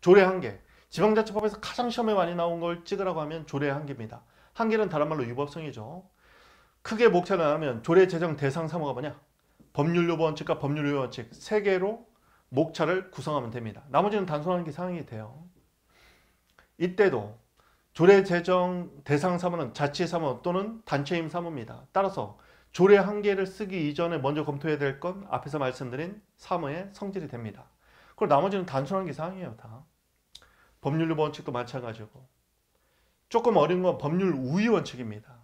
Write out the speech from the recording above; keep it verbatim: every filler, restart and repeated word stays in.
조례 한 개. 지방자치법에서 가장 시험에 많이 나온 걸 찍으라고 하면 조례 한 개입니다. 한 개는 다른 말로 유법성이죠. 크게 목차를 나누면 조례 제정 대상 사무가 뭐냐? 법률요구 원칙과 법률요구 원칙 세 개로 목차를 구성하면 됩니다. 나머지는 단순한 게 상황이 돼요. 이때도 조례 제정 대상 사무는 자치 사무 또는 단체임 사무입니다. 따라서 조례 한 개를 쓰기 이전에 먼저 검토해야 될 건 앞에서 말씀드린 사무의 성질이 됩니다. 그리고 나머지는 단순한 게 상황이에요. 다 법률 유보 원칙도 마찬가지고, 조금 어려운 건 법률 우위 원칙입니다.